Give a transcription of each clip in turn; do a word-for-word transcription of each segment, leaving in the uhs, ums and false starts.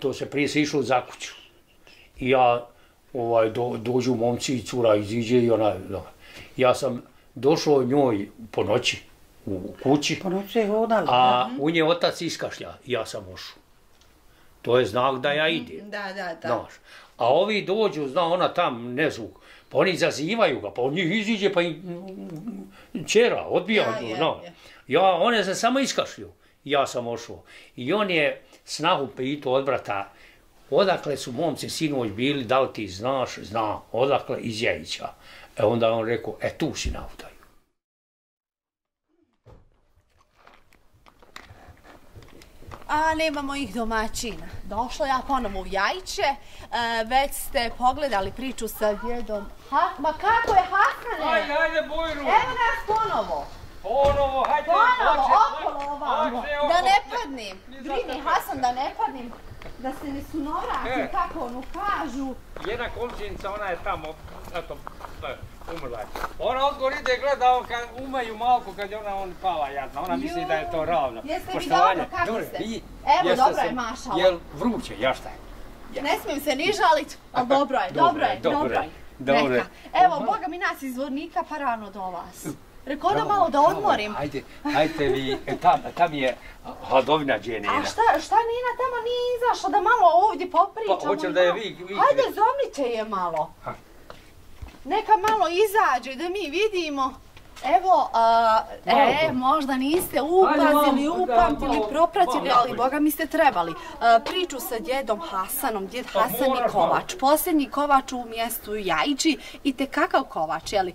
To se prije se išlo za kuću. I ja dođu momci i cura iziđe i ona... Ja sam došao njoj po noći u kući, a u nje otac iskašlja i ja sam ošao. To je znak da ja idem. A ovi dođu, zna ona tam, ne zvuk, pa oni zazivaju ga, pa on njih iziđe, pa im čera, odbija. One se samo iskašlju i ja sam ošao. I on je snahu pitao od brata, odakle su momci sinoć bili, da li ti znaš? Znam, odakle, iz Jajića. E onda je on rekao, e tu si na udaju. A nema mojih domaćina. Došla ja ponovno u Jajiće, već ste pogledali priču sa djedom. Ma kako je, Hasane? Ajde, ajde, Bojru! Evo nas ponovo! Ponovo, hajde! Ponovo, okolo ovamo! Da ne padnim! Brini, Hasan, da ne padnim! Da se ne sunoratim, kako ono kažu. Jedna komšinica, ona je tamo, eto, umrla je. Ona odgovor ide gleda, umaju Malku kad je ona pala jadna, ona misli da je to ravno. Jeste mi dobro, kako ste? Evo, dobro je mašala. Jel vruće, ja šta je? Ne smijem se ni žaliti, ali dobro je, dobro je, dobro je. Neka, evo, Boga mi nas iz Zvornika pa rano do vas. Rekao da malo da odmorim. Hajte vi, tam je hladovina gdje Nina. A šta Nina tamo nije izašla da malo ovdje popričamo? Hajde zovnite je malo. Neka malo izađe da mi vidimo. Evo, e, možda niste upazili, upamtili, propratili, ali Boga mi ste trebali. Priču sa djedom Hasanom, djed Hasan je kovač, posljednji kovač u mjestu Jajići i te kakav kovač, jeli?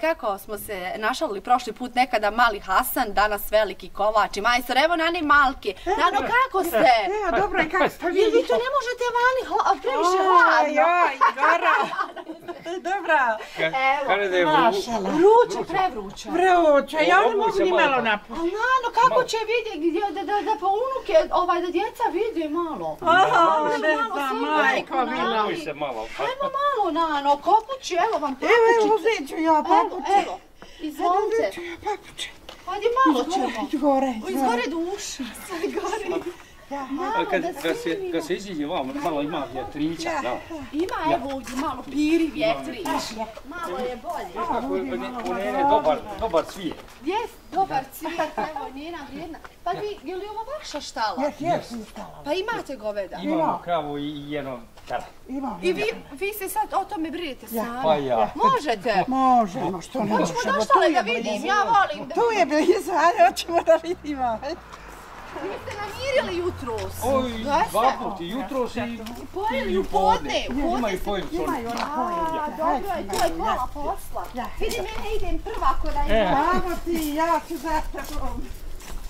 Kako smo se našalili prošli put, nekada mali Hasan, danas veliki kovač i majstor, evo Nani Malke. Nano, kako ste? Evo, dobro je, kako ste? Vi tu ne možete vani, previše hladno. Joj, dobra. Evo, mašala. Vruće, prevruće. Vruća, ja ne mogu ni malo napustiti. A Nano, kako će vidjeti, da po unuke, da djeca vidi malo. Aha, ne znam, majko mila. Ajmo malo, Nano, kokući, evo vam papuči. Evo, evo, uzet ću ja papuči. Evo, izvolite. Uzet ću ja papuči. Hajde malo ćemo. Izgore. Izgore duša, sve gore. Kad se iziđe vam, malo ima vjetrića. Ima evo ovdje malo piri vjetrića. Malo je bolje. Dobar cvijet. Jes, dobar cvijet, evo njena vrijedna. Pa vi, je li ovo vaša štala? Jes, štala. Pa imate goveda? Imamo kravu i jedno tele. I vi se sad o tome brinete sami? Pa ja. Možete? Možemo, što ne možemo. Hoćemo do štale da vidim, ja volim. Tu je blizu, ajde, hoćemo da vidimo. Vi ste namirili jutros. Oj, dva puti, jutros i pojeli u podne. Imaju pojem soli. Dobro je, to je pola posla. Vidi, mene idem prva ako da je. Bravo ti, ja ću zastavljom.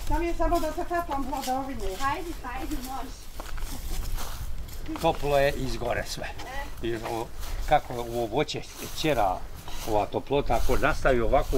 Sam je samo da se teplam hladovine. Hajdi, hajdi, može. Toplo je izgore sve. Kako u ovoće čera ova toplota, ako nastavi ovako,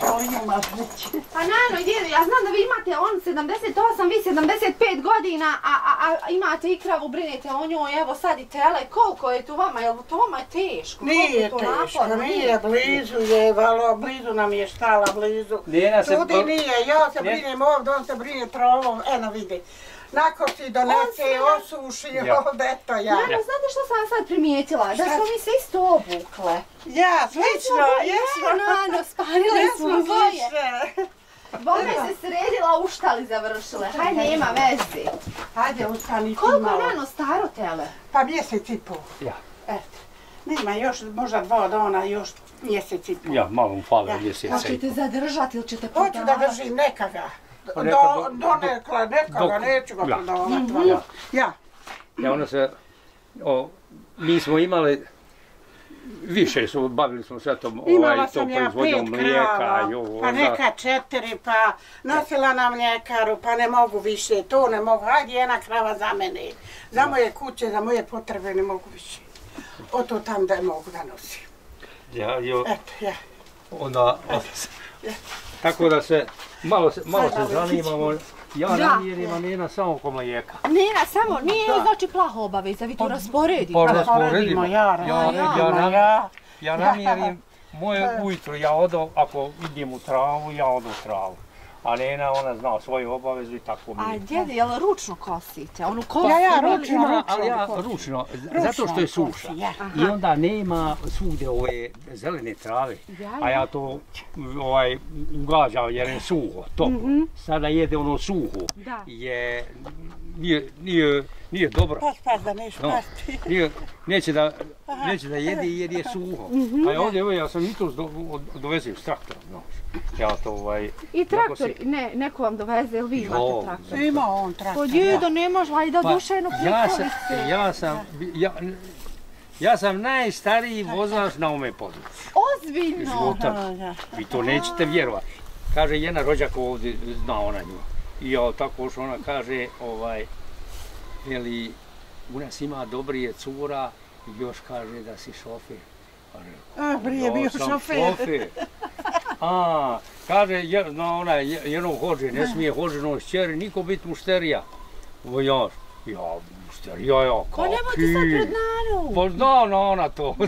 Pa Nano i djedu, ja znam da vi imate on sedamdeset osam, vi sedamdeset pet godina, a imate i kravu, brinete o njoj, evo sad i tele, koliko je tu vama, jel to vama je teško? Nije teško, nije, blizu je, valo, blizu nam je štala, blizu. Tudi nije, ja se brinem ovdje, on se brine trovom, eno vidi. Nakoči, donese, osuši, ovdje, eto ja. Nano, znate što sam sad primijetila? Da smo mi se isto obukle. Ja, slično, jesmo. Nano, spanile smo boje. Bome se sredila, u štali završile. Hajde, nema vezi. Hajde, ustani ti malo. Koliko Nano staro tele? Pa mjesec i pol. Ja. Eto. Nema još, možda dva dana, još mjesec i pol. Ja, malo mu fale mjesec i pol. Hoćete zadržati ili ćete podavati? Hoću da držim nekaga. Donekla, nekoga, neću ga prodavati. Ja. Ja, ono se, mi smo imali, više su, bavili smo sve tom, imala sam ja pet krava, pa neka četiri, pa nosila nam mljekaru, pa ne mogu više, to ne mogu, hajde jedna krava za mene, za moje kuće, za moje potrebe ne mogu više. O to tam da mogu da nosim. Ja, jo. Eto, ja. Onda, onda. Tako da se malo se zanimamo. Ja nam jer ima Nena samo ko mlijeka. Nena samo, nije znači plaho obaveza, vi to rasporedite. Pa rasporedimo, ja namjerim moje ujutro, ja odo, ako idem u travu, ja odo u travu. A Nena, ona znao svoju obavezu i tako mi je. A djede, jel ručno kosite? Onu kosu? Ja, ja, ručno, ali ja ručno, zato što je suša. I onda nema svugdje ove zelene trave, a ja to ugađam jer je suho, toplo. Sada jede ono suho, nije dobro. Pas, pas da neš, pas ti. Neće da jede jer je suho. A ovdje, ja sam i to dovezio s traktorom. I traktor, ne, neko vam doveze, ili vi imate traktor? Ima on traktor. Pa djedo, nemaš, hajda dušeno prikoli se. Ja sam, ja sam najstariji vozač na ome području. Ozbiljno! Vi to nećete vjerovati. Kaže, jedna rođaka ovdje zna ona nju. I ja tako što ona kaže, ovaj, veli, u nas ima dobrije cura, još kaže da si šofer. A, prije bio šofer. A, kaže, ona jednom hođe, ne smije hođenoj šćeri, niko biti mušterija. Ja, ja, mušterija, ja, kako ti? Pa nemojte sad pred Nanu. Pa znam ona to. Ja,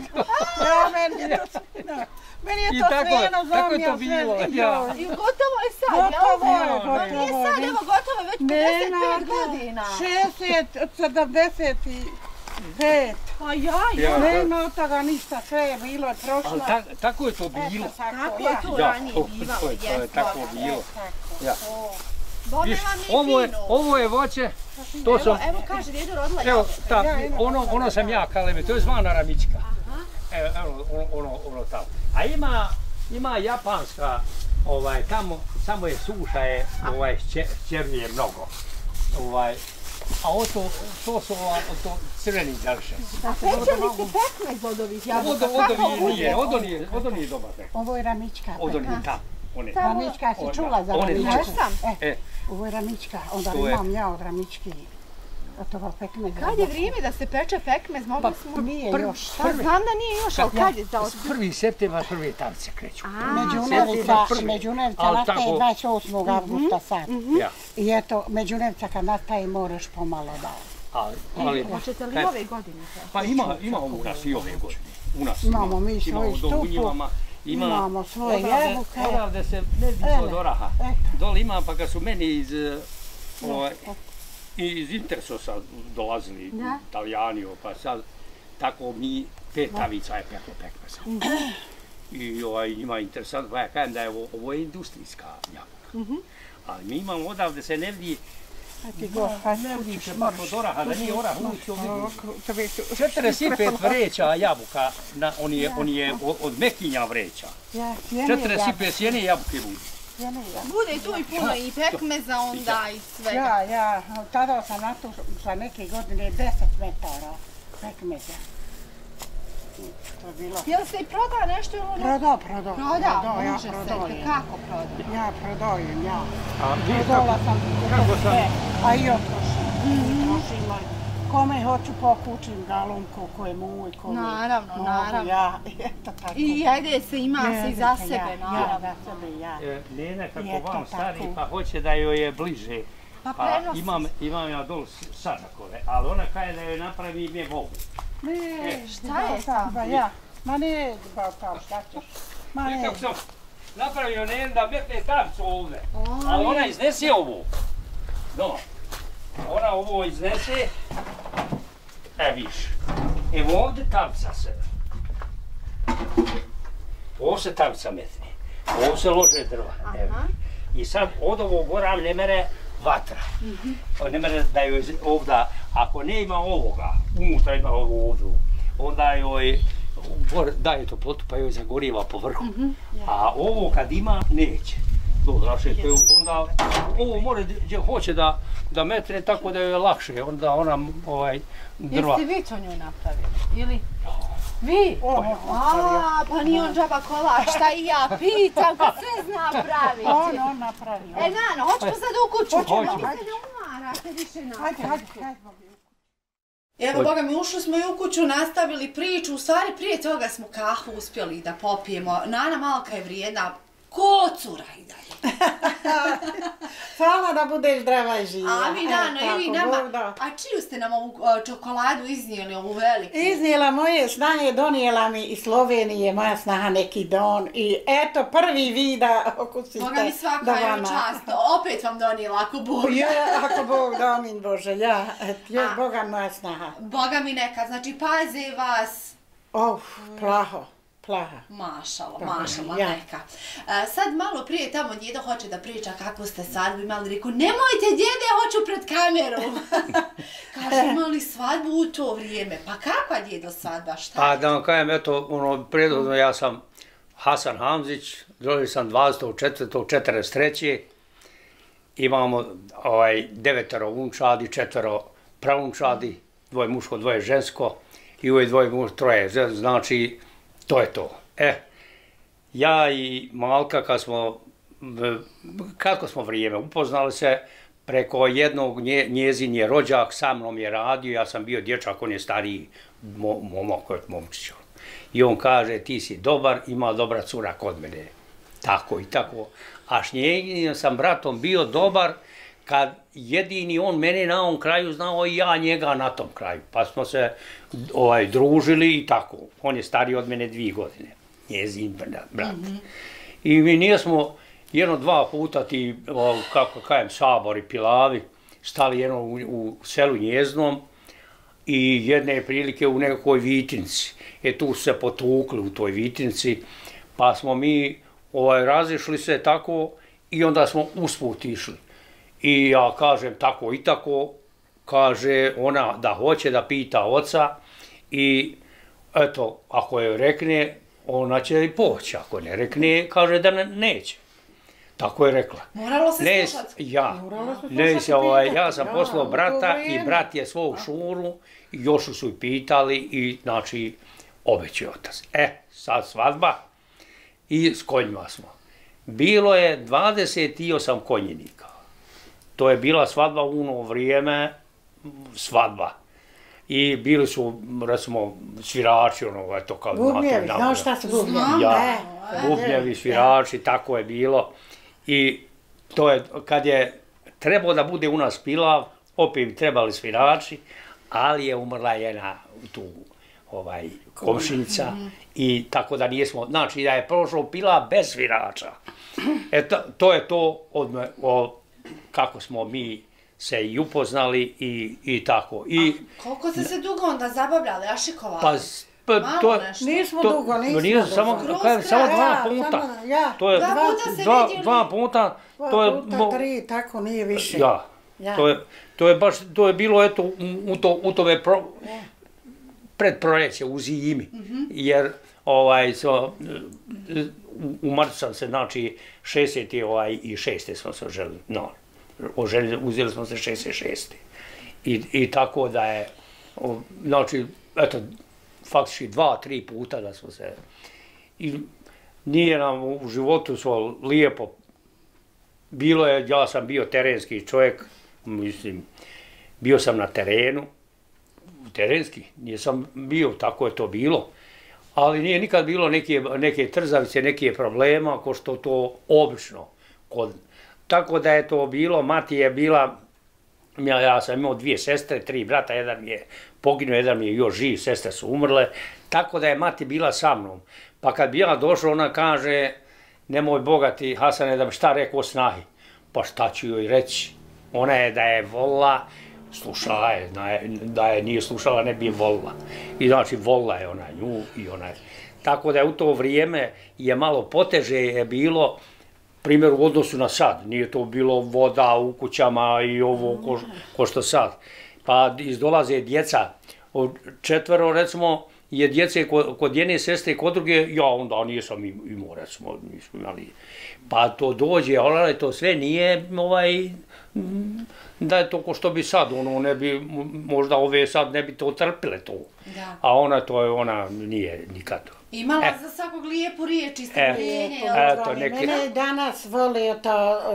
meni je to sve. Meni je to sve jedno zamija, sve bilo. I gotovo je sad, ja? Gotovo je, gotovo je. Nije sad, evo, gotovo je već pedeset pet godina. šezdeset, sedamdeset i... Zet. Pa jaj, nema od toga ništa, sve je bilo, prošlo. Tako je to bilo. Tako je to ranije bivalo, je tako bilo. Ovo je voće, to sam... Evo kaže, djedu rodila jabuka. Ono sam ja, Kaleme, to je zvana ramička. Ono tamo. A ima japanska, tamo samo je suša, šćernije mnogo. A to su crveni djelše. A peće li si pekne iz odovih jabuka? Odo nije dobar pek. Ovo je ramička. Odo nije ta. Ramička si čula za ramičku. Ovo je ramička, onda imam ja od ramički. Kad je vrijeme da se peče pekmez, mogli smo... Nije još. Pa znam da nije još, ali kad je za osnovu? Prvi septembra prve tavce kreću. Međunevca nastaje dvadeset osmog augusta sad. I eto, međunevca kad nastaje moraš pomalo da... Hoćete li ove godine? Pa ima u nas i ove godine. Imamo mi svoju štupu. Imamo svoje jabuke. Odavde se ne zna od oraha. Dole ima, pa kad su meni iz... I iz Intersosa dolazili Italijani, pa sad tako mi te tavica je peklo pekmeza. I njima je interesantno, pa ja kajem da je ovo industrijska jabuka. Ali mi imamo odavde se ne vidi, ne vidi se bar od oraha, da nije orah uviću. četrdeset pet vreća jabuka, on je od mekinja vreća. četrdeset pet jene jabuke budu. Bude tu i puno i pekmeza onda i svega. Ja, ja, tada sam na tu sa neke godine deset metara pekmeza. Jel se i proda nešto ili ono? Proda, proda. Proda, može se. Kako proda? Ja prodajem, ja. Prodala sam to sve, a i otrošila. Kome hoću pokučim galumku, koje mu i koje... Naravno, naravno. Ja, eto tako. I ajde se ima se i za sebe, naravno. Ja, za sebe, ja. Nena, kako vam stari, pa hoće da joj je bliže. Pa prenosi. Imam ja dolu sadakove, ali ona kaje da joj napravi ime Bogu. Ne, šta je sam? Ma ne, kao šta ćeš? Ma ne. Nekako sam napravio Nena da metne tavcu ovdje, ali ona iznese ovu. No. Ona ovo iznese, e viš, evo ovdje tavca se, ovo se tavca metne, ovo se lože drva, evo. I sad od ovog gora ne mere vatra, ne mere da joj ovdje, ako ne ima ovoga, unutra ima ovo ovdje, onda joj daje toplotu pa joj zagoriva po vrhu, a ovo kad ima neće. Ovo more gdje hoće da metre tako da joj je lakše, onda ona drva... Jeste vi to nju napravili, ili? Vi? Aaa, pa nije on džaba kolač, šta i ja pitam, ko sve zna praviti. On, on napravio. E, Nano, hoćemo sad u kuću. Hoćemo. Vi se ne umarate više napraviti. Evo, Boga mi, ušli smo i u kuću, nastavili priču, u stvari prije toga smo kahu uspjeli da popijemo. Nana Malka je vrijedna Ko cura i dalje. Hvala da budeš zdrava i živa. A mi, Nana, i vi nama. A čiju ste nam ovu čokoladu iznijeli, ovu veliku? Iznijela moje snage, donijela mi iz Slovenije, moja snaha neki don. I eto, prvi vi da okusite da vama. Boga mi svaka je čast. Opet vam donijela, ako Bog da. Ako Bog da, amin Bože, ja. Još Boga moja snaha. Boga mi neka, znači paze vas. Of, plaho. Plaha. Mašala, mašala, neka. Sad malo prije tamo djedo hoće da priča kako ste svadbu imali. Reku, nemojte djede, hoću pred kamerom. Kaže, imali svadbu u to vrijeme. Pa kakva djedo svadba, šta? Pa da vam kajem, eto, ono, predodno ja sam Hasan Hamzić, rođen sam dvadesetog četvrtog četrdeset treće Imamo devetero unčadi, četvero pravunčadi, dvoje muško, dvoje žensko i uvijek dvoje muško, troje. Znači, to je to. E, ja i Malka, kad smo, kako smo vrijeme upoznali se, preko jednog njezin je rođak, sa mnom je radio, ja sam bio dječak, on je stariji momak od momčića. I on kaže, ti si dobar, ima dobra cura kod mene. Tako i tako. A s njenim sam bratom bio dobar, kad jedini on mene na ovom kraju znao i ja njega na tom kraju. Pa smo se družili i tako. On je stariji od mene dvije godine. Njezin brat. I mi nismo jedno dva puta ti, kako kajem, sabor i pilavi, stali jedno u selu njeznom i jedne prilike u nekoj Vitinci. E tu se potukli u toj Vitinci. Pa smo mi razišli se tako i onda smo usput išli. I ja kažem tako i tako, kaže ona da hoće da pita oca i eto, ako joj rekne, ona će i poći, ako ne rekne, kaže da neće. Tako je rekla. Moralo se slušati. Ja, ja sam poslao brata i brat je svog šuru, još su i pitali i znači obećao otac. E, sad svadba i s konjima smo. Bilo je dvadeset osam konjenika. To je bila svadba u ono vrijeme, svadba. I bili su, recimo, svirači, ono, eto, kao... Bubnjevi, znaš šta su bubnjevi? Ja, bubnjevi, svirači, tako je bilo. I to je, kad je trebao da bude u nas pilav, opet bi trebali svirači, ali je umrla jedna tu komšinica i tako da nismo... Znači, da je prošlo pilav bez svirača. Eto, to je to od... kako smo mi se i upoznali i tako. Koliko ste se dugo onda zabavljali, ašikovali? Malo nešto. Nismo dugo, nismo dugo. Samo dva puta. Dva puta se vidjeli? Dva puta, tri, tako, nije više. To je bilo u tome pred proljeće, u zimi. Jer u marcu sam se, znači, šesete i šeste smo se oženili. No, uzeli smo se šesete i šeste I tako da je, znači, eto, faktički dva, tri puta da smo se... Nije nam u životu svo lijepo. Bilo je, ja sam bio terenski čovjek, mislim, bio sam na terenu, terenski, nisam bio, tako je to bilo. Ali nije nikad bilo neke trzavice, neke problema, ako što to obično. Tako da je to bilo, mati je bila, ja sam imao dvije sestre, tri brata, jedan je poginuo, jedan je još živ, sestre su umrle. Tako da je mati bila sa mnom. Pa kad bi ja došla, ona kaže, nemoj bogati, Hasane, da mi šta rekao snahi. Pa šta ću joj reći? Ona je da je volila, slušala je, da je nije slušala, ne bi je volila. I znači, volila je ona nju i ona je. Tako da je u to vrijeme je malo poteže je bilo, primjer u odnosu na sad, nije to bilo voda u kućama i ovo ko što sad. Pa izdolaze djeca, četvero recimo je djece kod jedne sestre i kod druge, ja onda nisam imao recimo, nisam imali. Pa to dođe, ali to sve nije ovaj... da je to ko što bi sad, ono, ne bi, možda ove sad ne bi to trpile to. A ona to je, ona nije nikad. Imala za svakog lijepu riječ i strpljenje. Mene danas vole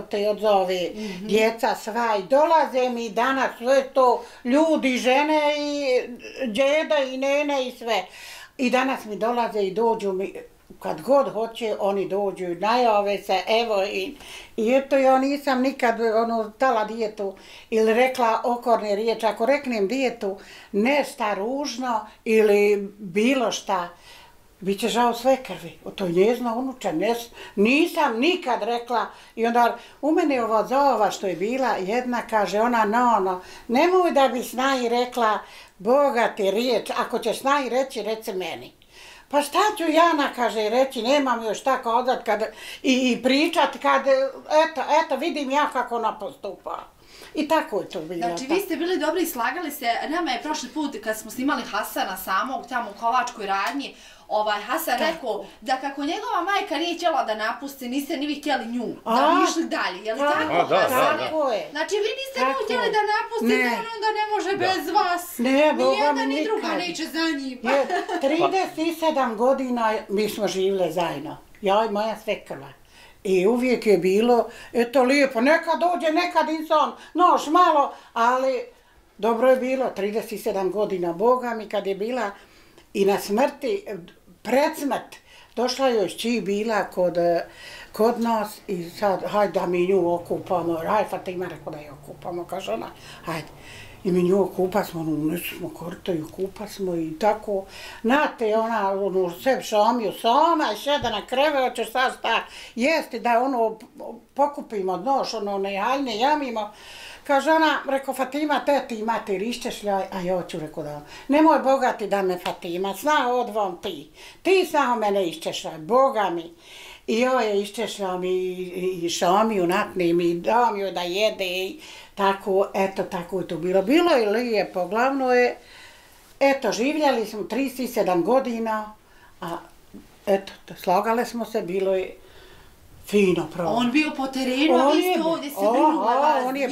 te odzove djeca sva i dolaze mi danas sve to ljudi, žene i djeda i nene i sve. I danas mi dolaze i dođu mi. kad god hoće, oni dođu, najave se, evo i, i eto ja nisam nikad ono, dala dijetu ili rekla okorne riječi. Ako reknem dijetu nešta ružno ili bilo šta, bit će žao sve krvi. O to njezna unuča, ne, nisam nikad rekla. I onda, u mene ova zova što je bila jedna, kaže ona, no, no, nemoj da bi snaji rekla Boga ti riječ, ako ćeš snaji reći, reci meni. Pa šta ću Jana, kaže, reći, nemam još tako odat kad, i, i pričat kad, eto, eto, vidim ja kako ona postupa. I tako je to bilo. Znači, vi ste bili dobri i slagali se. Nama je prošli put, kad smo snimali Hasana samog, tamo u Kovačkoj radnji, ovaj, Hasan rekao da kako njegova majka nije htjela da napusti, niste ni vi htjeli nju, da bi išli dalje, je li tako, Hasane? Znači, vi niste nju htjeli da napustite, on onda ne može bez vas. Nijedna ni druga neće za njim. trideset sedam godina mi smo živjeli zajedno, ja i moja svekrva. I uvijek je bilo, eto lijepo, nekad dođe, nekad i son, noš malo, ali dobro je bilo, trideset sedam godina, Boga mi, kad je bila i na smrti, pred smrt, došla joj šći bila kod, kod nas i sad, hajde da mi nju okupamo, hajde Fatima, rekao da je okupamo, kaže ona, hajde. I mi nju okupa smo, ono, neću smo kortaju, okupa smo i tako. Znate, ona, ono, sve šomiju soma i šeda na kreve, hoćeš sad šta jesti, da, ono, pokupimo nož, ono, nehaljne jamimo. Kaže ona, reko, Fatima, te ti imati rišćeš ljaj, a ja ću, reko, da, nemoj bogati da me Fatima, sna odvom ti, ti samo mene išćeš ljaj, Boga mi. I joj je išćešla mi i šomiju natnim i dao mi joj da jede i tako, eto, tako je to bilo. Bilo je lijepo, glavno je, eto, življali smo trideset sedam godina, a eto, slagale smo se, bilo je fino pravo. On bio po terenu, a vi ste ovdje se brinula vas, bio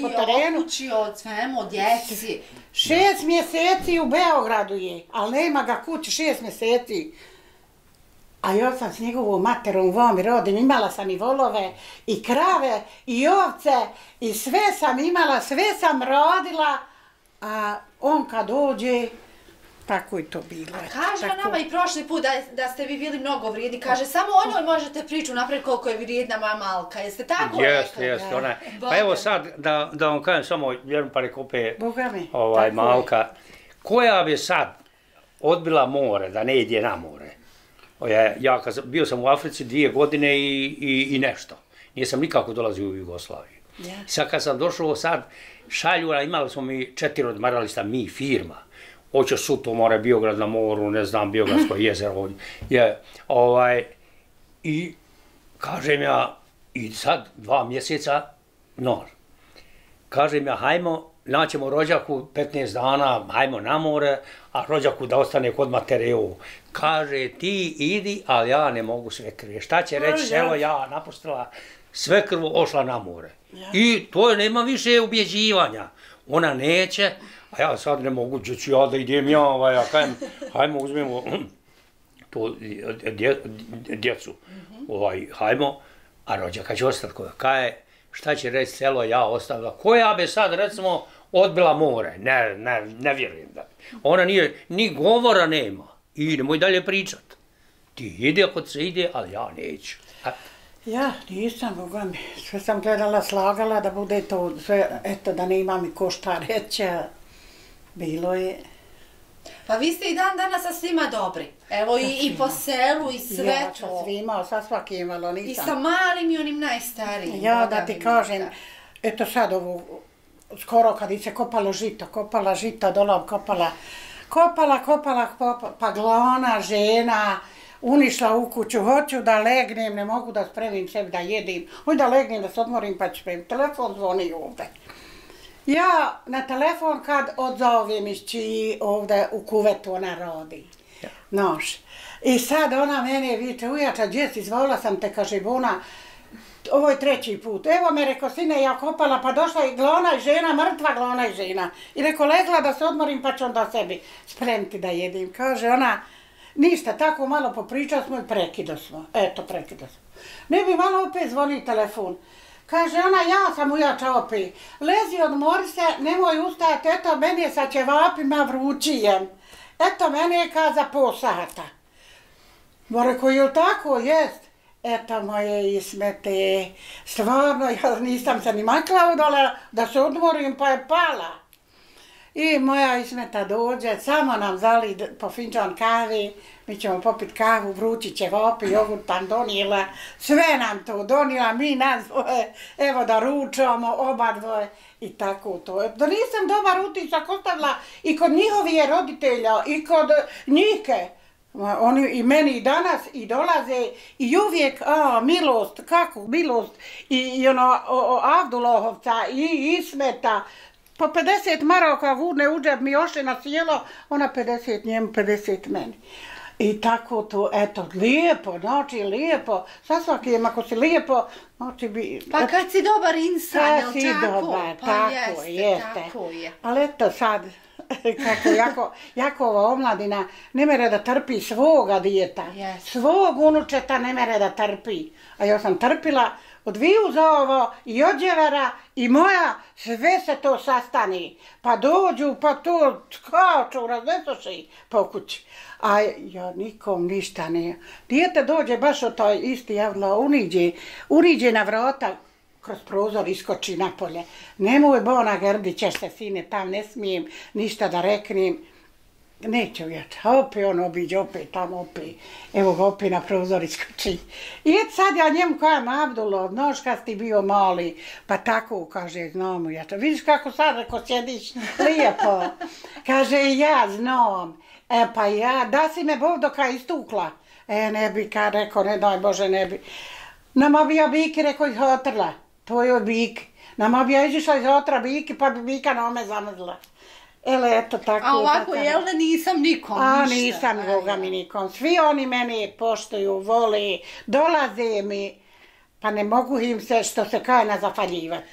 okućio od svemu, od djeci. Šest mjeseci u Beogradu je, ali nema ga kući, šest mjeseci. A ja sam s njegovom materom vam i rodim, imala sam i volove, i krave, i ovce, i sve sam imala, sve sam rodila, a on kad dođe, tako je to bilo. A kaže nama i prošli put da ste vi bili mnogo vrijedni, kaže samo o njoj možete priču naprijed koliko je vrijedna moja Malka, jeste tako? Jeste, jeste, ona je. Pa evo sad da vam kažem samo jednu parekupe, Malka, koja bi sad odbila more, da ne ide na more? Bio sam u Africi dvije godine i nešto. Nisam nikako dolazio u Jugoslaviju. Sad kad sam došao, sad šaljura, imali smo mi četiri odmarališta, mi firma. Oće Suto more, Biograd na moru, ne znam, Biogradsko jezero. I kažem ja, i sad dva mjeseca, no. Kažem ja, hajmo, naćemo rođaku petnaest dana, hajmo na more, a rođaku da ostane kod materijal. Kaže, ti idi, ali ja ne mogu sve krve. Šta će reći, selo ja napustila sve krvo, ošla na more. I to nema više ubjeđivanja. Ona neće, a ja sad ne mogu, ću ja da idem ja, hajmo uzmemo tu djecu, hajmo, a rođaka će ostati koja je. Šta će reći selo ja ostavila, koja bi sad recimo odbila more, ne vjerujem da bi. Ona nije, ni govora nema i idemo i dalje pričat. Ti ide ako se ide, ali ja neću. Ja nisam, Boga mi, sve sam gledala, slagala da bude to sve, eto da ne imam i ko šta reći, bilo je. Pa vi ste i dan danas sa svima dobri, evo i po selu i sve to. Ja sa svima, sa svakim imalo nisam. I sa malim i onim najstarijim. Ja da ti kažem, eto sad ovo, skoro kad se kopalo žito, kopala žita, dolom kopala, kopala, kopala, pa glona, žena, unišla u kuću, hoću da legnem, ne mogu da spremim sebi da jedim, hoću da legnem, da se odmorim pa ću spremim, telefon zvoni ovdje. Ja na telefon kad odzovem iz čiji ovdje u kuvetu ona rodi nož. I sad ona mene viče, ujača, gdje si, zvala sam te, kaže Bona, ovo je treći put. Evo me, reko, sine, ja kopala, pa došla i glona i žena, mrtva glona i žena. I reko, legla da se odmorim, pa ću onda sebi spremiti da jedim. Kaže ona, ništa, tako malo popričao smo i prekido smo. Eto, prekido smo. Ne bi malo opet zvoni telefon. Kaže ona, ja sam ujača opet, lezi odmori se, nemoj ustajati, eto meni je sa ćevapima vrućijem, eto meni je kaza po sata. Ma rekao, je li tako? Jest. Eta moje Ismete, stvarno, ja nisam se ni makla udala da se odmorim, pa je pala. I moja Ismeta dođe, samo nam zali po finđan kave, mi ćemo popit kavu, vrući ćevapi, jogurt nam donijela, sve nam to donijela, mi nas dvoje, evo da ručamo, oba dvoje i tako to. Da nisam dobar utisak ostavila i kod njihovih roditelja i kod njike. Oni i meni i danas i dolaze i uvijek, a, milost, kako milost, i ono, Abdullohovca i Ismeta, po pedeset maraka vune uđeb mi oše na sjelo, ona pedeset njemu, pedeset meni. I tako to, eto, lijepo, znači, lijepo, sa svakim, ako si lijepo, znači bi... Pa kad si dobar insan, je li tako? Pa jeste, tako je. Ali eto sad... Kako jako, jako ova omladina ne mere da trpi svoga dijeta, svog unučeta ne mere da trpi. A ja sam trpila od Viju za ovo i od Đevara i moja, sve se to sastani. Pa dođu, pa to skaču, raznesuši po kući. A ja nikom ništa ne... Dijete dođe baš od toj isti javla, uniđe, uniđe na vrata, kroz prozor iskoči napolje. Nemoj, bona, grdit ćeš se, sine, tam ne smijem ništa da reknem. Neću vjeći. Opet on obiđe, opet tamo, opet. Evo ga, opet na prozor iskoči. I et sad ja njemu kajem, Abdullo, noš kad ti bio mali. Pa tako, kaže, znam ja to. Vidiš kako sad, reko, sjediš lijepo. Kaže, ja znam. E pa ja, da si me Bovdoka istukla. E, ne bi, kad reko, ne daj Bože, ne bi. Nama bi ja biki, reko, ih otrla. To je bik. Nama bi ja izišla iz otra biki, pa bi bika na ome zamrzla. Ele, eto, tako. A ovako, jel da nisam nikom ništa? A nisam, boga mi, nikom. Svi oni mene poštuju, vole, dolaze mi, pa ne mogu im se, što se kao je, nazafaljivati.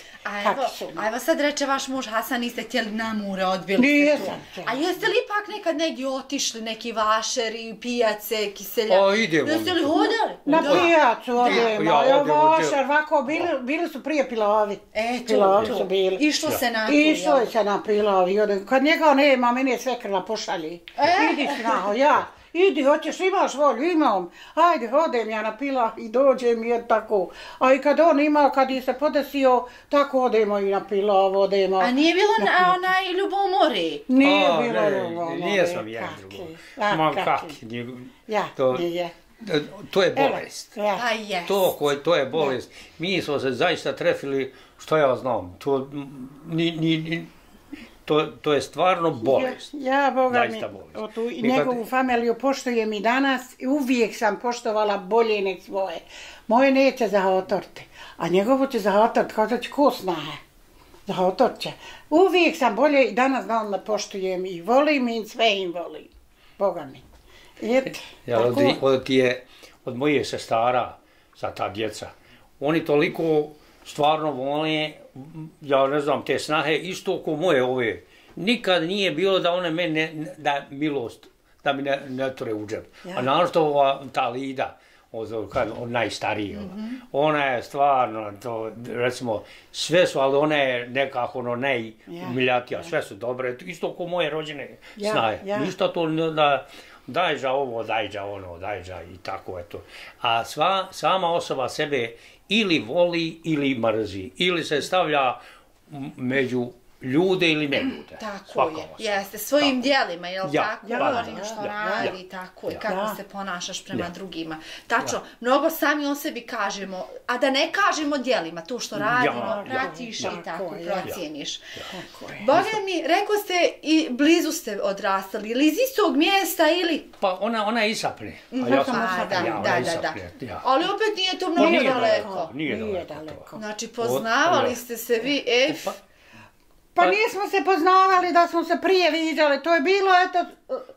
A evo sad reče vaš muž Hasan, niste htjeli namure, odbili ste tu. A jeste li ipak nekad negdje otišli, neki vašeri, pijace, kiselja? A idemo. Jeste li hodali? Na pijacu odemo. Vašer, ovako, bili su prije pilovi. E, to. Išlo se na to. Išlo se na pilovi. Kad njega nema, meni je sve krla pošalji. Idi snao, ja. Idi, hoćeš, imaš volju, imam. Ajde, odem ja na pilav i dođem jer tako. A i kad on imao, kad je se podesio, tako odemo i na pilav, odemo. A nije bilo onaj ljubomori? Nije bilo ljubomori. Nijesam ja ljubomori. Mam kakvi. Ja, nije. To je bolest. To je bolest. Mi smo se zaista trefili, što ja znam, to ni... To je stvarno bolest. Ja, Boga mi, njegovu familiju poštujem i danas. Uvijek sam poštovala bolje nek svoje. Moje neće zahotorti, a njegovu će zahotorti, kao da će ko snaha. Zahotorti će. Uvijek sam bolje i danas znam da poštujem i volim i sve im volim. Boga mi. Od mojih sestara, za ta djeca, oni toliko stvarno vole... Ja ne znam, te snahe, isto ko moje ove. Nikad nije bilo da one mene da milost, da mi ne ture u džep. A našto ova ta Lida, od najstarijih, ona je stvarno, recimo, sve su, ali ona je nekako ono najumiljatija, sve su dobre, isto ko moje rođene snahe. Ništa to da dajđa ovo, dajđa ono, dajđa i tako, eto. A sama osoba sebe ili voli ili mrzi, ili se stavlja među ljude ili ne ljude. Tako je, jeste, svojim dijelima, jel' tako? Ono što radi, tako je, kako se ponašaš prema drugima. Tačno, mnogo sami o sebi kažemo, a da ne kažemo dijelima, to što radimo, pratiš i tako, procijeniš. Boga mi, rekao ste, i blizu ste odrastali, ili iz istog mjesta, ili... Pa ona je Isapne. Ja sam Isapne, ja, Isapne. Ali opet nije to mnogo daleko. Nije daleko. Znači, poznavali ste se vi, ef... Pa nismo se poznavali da smo se prije viđali, to je bilo, eto,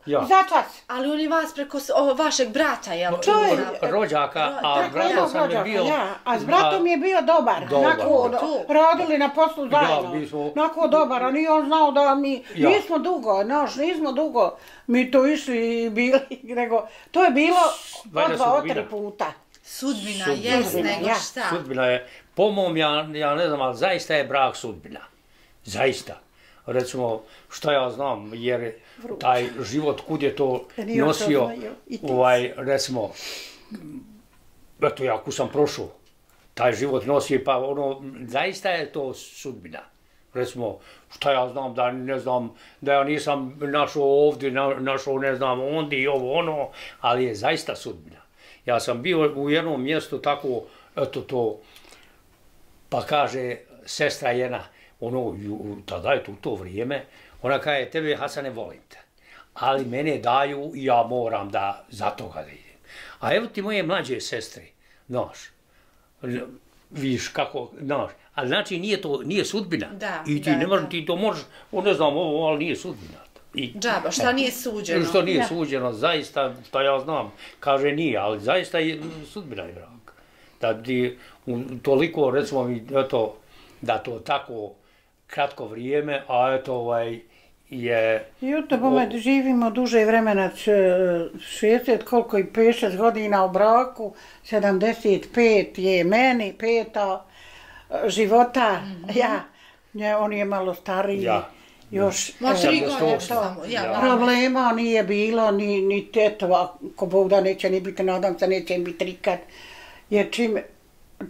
začas. Ali oni vas preko vašeg brata, jel? Rođaka, a bratom sam je bio... A s bratom je bio dobar, onako rodili na poslu zajedno, onako dobar, on i on znao da mi nismo dugo, noš, nismo dugo, mi to išli i bili, nego to je bilo od dva, od tri puta. Sudbina, jes, nego šta? Sudbina je, po mom, ja ne znam, ali zaista je brak sudbina. Zaista. recimo, šta ja znam, jer taj život kud je to nosio, recimo, eto, jako sam prošao, taj život nosio, pa ono, zaista je to sudbina. Recimo, šta ja znam, da ne znam, da ja nisam našao ovdje, našao, ne znam, ondje i ovo, ono, ali je zaista sudbina. Ja sam bio u jednom mjestu tako, eto to, pa kaže, sestra jedna, ono, tada je to u to vrijeme, ona kaže, tebe, Hasane, volim te, ali mene daju i ja moram da za toga da idem. A evo ti moje mlađe sestre, znaš, viš kako, znaš, ali znači nije sudbina. I ti ne možeš, ti to možeš, ne znam ovo, ali nije sudbina. Džaba, šta nije suđeno. Što nije suđeno, zaista, šta ja znam, kaže nije, ali zaista je sudbina je rak. Da ti toliko, recimo, eto, da to tako kratko vrijeme, a eto ovaj je... I u tome živimo duže vremena, šezdeset, koliko i pedeset godina u braku, sedamdeset pet je meni, peta života, ja, on je malo stariji. Još problema nije bilo, ni eto, ako Bog da neće ni biti, nadam se neće im biti nikad, jer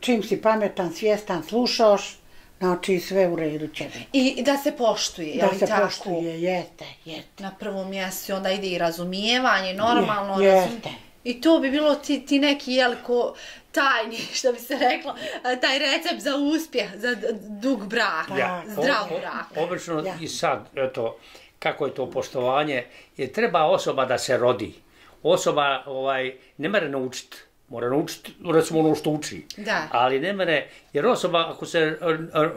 čim si pametan, svjestan, slušaš, znači sve u redu će biti. I da se poštuje, je li tako? Da se poštuje, jeste, jeste. Na prvom mjestu onda ide i razumijevanje, normalno. Jeste. I to bi bilo ti neki, jel, ko tajni, što bi se reklo, taj recept za uspjeh, za dug braka, zdrav braka. Obično i sad, eto, kako je to poštovanje, jer treba osoba da se rodi. Osoba ne mora naučiti, mora naučiti, recimo ono što uči, ali ne mora, jer osoba ako se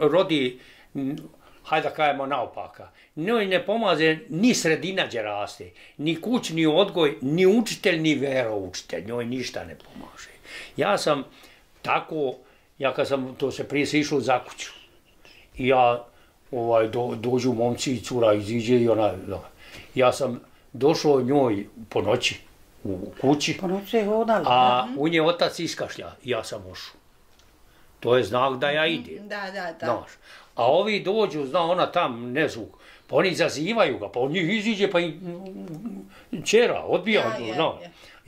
rodi, hajde da kajemo naopaka, njoj ne pomaže ni sredina gdje raste, ni kućni odgoj, ni učitelj, ni veroučitelj, njoj ništa ne pomaže. Ja sam tako, ja kad sam, to se prije se išlo za kuću, i ja dođu momci i cura iziđe i ona, ja sam došao njoj po noći u kući, a u nje otac iskašlja i ja sam ošao. To je znak da ja idem, znaš. A ovi dođu, zna ona tam, ne zvuk, pa oni zazivaju ga, pa on njih iziđe, pa i čera, odbija to,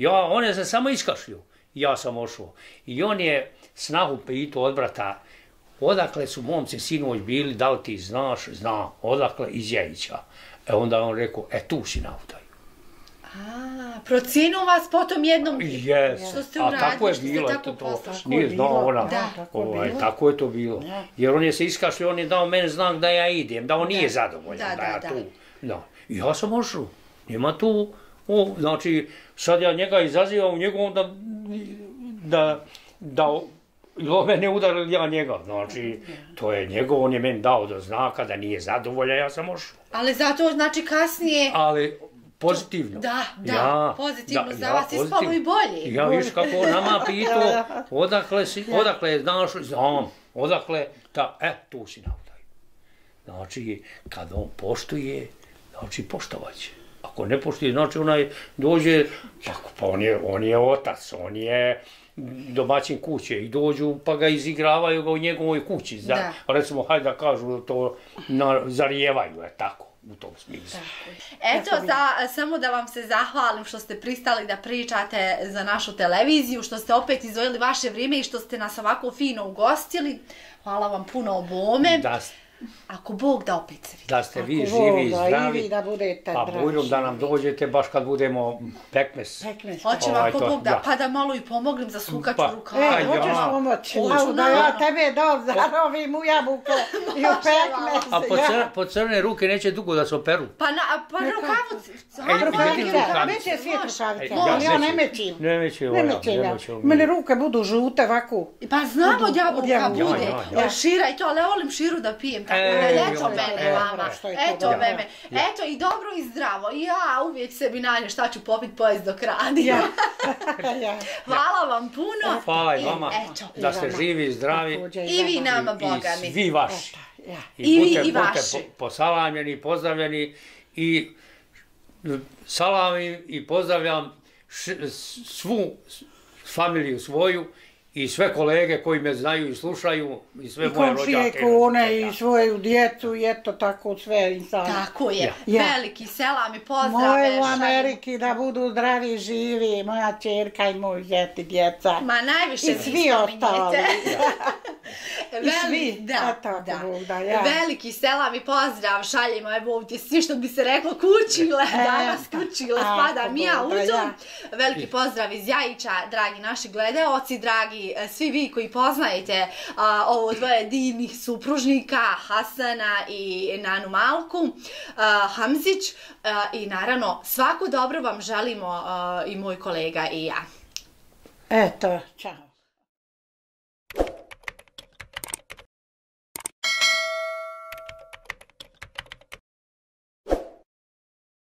zna. One se samo iskašlju, ja sam ošao. I on je snahu pitao od brata, odakle su momci sinoć bili, da li ti znaš, zna, odakle, iz Jajića. E onda on rekao, e tu si naudaju. A, procinu vas potom jednom što ste uradili, a tako je bilo, nije znao ona, tako je to bilo, jer on je se iskašljio, on je dao meni znak da ja idem, da on nije zadovoljan, da ja tu, ja sam ošao, nema tu, znači sad ja njega izazivam u njegovom da lome ne udarili ja njega, znači to je njegov, on je meni dao do znaka da nije zadovoljan, ja sam ošao. Ali zato znači kasnije... Pozitivno. Da, da, pozitivno, za vas ispalo i bolje. Ja viš kako on nama pitao, odakle je znaš, znam, odakle, e, tu si naudaj. Znači, kad on poštuje, znači poštovaće. Ako ne poštuje, znači onaj dođe, pa on je otac, on je domaćin kuće i dođu pa ga izigravaju ga u njegovoj kući. Recimo, hajde da kažu, to zarijevaju, je tako. U tom smislu. Eto, samo da vam se zahvalim što ste pristali da pričate za našu televiziju, što ste opet izdvojili vaše vrijeme i što ste nas ovako fino ugostili. Hvala vam puno obome. Ako Bog da opet se vidi. Da ste vi živi i zdravi, pa bujrom da nam dođete baš kad budemo pekmes. Hoćemo ako Bog da, pa da malo i pomoglim za sukaću rukavu. E, hoćeš pomoći. Da ja tebe dom zarovim u jabuku i u pekmes. A po crne ruke neće dugo da se operu. Pa rukavu, već je svijet rukavica. Ja ne mećim. Ne mećim. Mene ruke budu žute ovako. Pa znam od jabuka bude. Šira i to, ali ja volim širu da pijem. Eto mene, mama, eto mene, eto i dobro i zdravo, ja uvijek sebi nađem šta ću popit pojest dok radim. Hvala vam puno. Hvala i vama, da ste živi i zdravi. I vi nama, Boga mi. I svi vaši. I vi i vaši. Posalamljeni, pozdravljeni i salamim i pozdravljam svu familiju svoju i sve kolege koji me znaju i slušaju i sve moje rođake. I komšije, kone i svoju djecu i eto tako sve insana. Tako je. Veliki selam i pozdrav. Moje u Ameriki da budu zdravi i živi, moja čerka i moj djeti djeca. Ma najviše vi spominjete. I svi, da, da. Veliki selam i pozdrav šaljima, evo ovdje svi što bi se reklo kućile, danas kućile, spada Mija uđom. Veliki pozdrav iz Jajića, dragi naši gledaoci, dragi svi vi koji poznajete a, ovo dvoje divnih supružnika Hasana i Nanu Malku a, Hamzić a, i naravno svako dobro vam želimo a, i moj kolega i ja. Eto, čao.